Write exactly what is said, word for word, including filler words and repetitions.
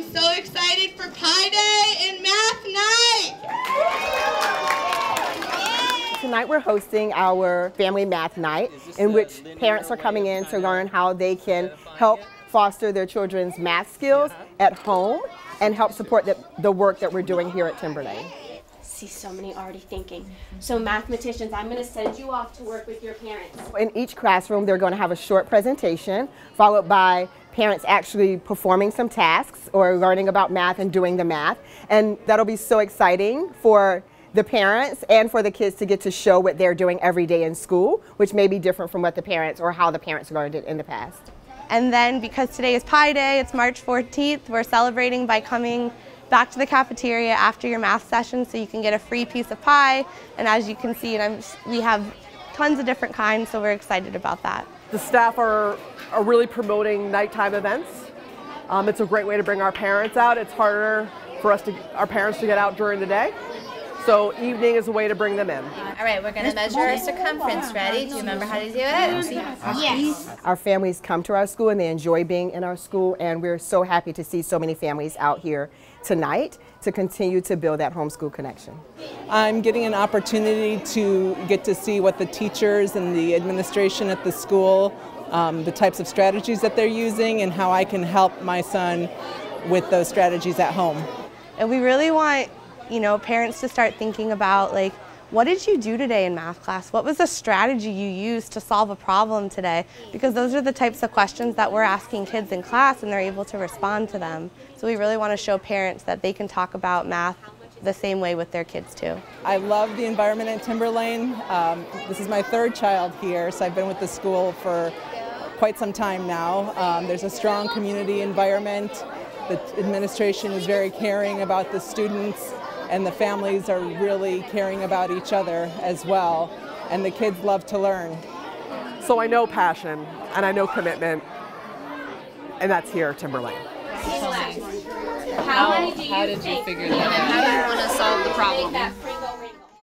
am so excited for Pi Day and Math Night! Tonight we're hosting our Family Math Night, in which parents are coming in to learn how they can help foster their children's math skills at home and help support the, the work that we're doing here at Timber Lane. See so many already thinking. So mathematicians, I'm going to send you off to work with your parents. In each classroom they're going to have a short presentation followed by parents actually performing some tasks or learning about math and doing the math, and that'll be so exciting for the parents and for the kids to get to show what they're doing every day in school, which may be different from what the parents or how the parents learned it in the past. And then because today is Pi Day, it's March fourteenth, we're celebrating by coming back to the cafeteria after your math session so you can get a free piece of pie. And as you can see, and I'm just, we have tons of different kinds, so we're excited about that. The staff are, are really promoting nighttime events. Um, it's a great way to bring our parents out. It's harder for us to, our parents to get out during the day. So evening is a way to bring them in. All right, we're gonna measure our circumference. Ready? Do you remember how to do it? Yes. Our families come to our school and they enjoy being in our school, and we're so happy to see so many families out here tonight to continue to build that homeschool connection. I'm getting an opportunity to get to see what the teachers and the administration at the school, um, the types of strategies that they're using and how I can help my son with those strategies at home. And we really want you know, parents to start thinking about, like, what did you do today in math class? What was the strategy you used to solve a problem today? Because those are the types of questions that we're asking kids in class, and they're able to respond to them. So we really want to show parents that they can talk about math the same way with their kids too. I love the environment at Timber Lane. Um, this is my third child here, so I've been with the school for quite some time now. Um, there's a strong community environment. The administration is very caring about the students, and the families are really caring about each other as well, and the kids love to learn. So I know passion, and I know commitment, and that's here at Timber Lane. How, how did you figure that out? How do you want to solve the problem?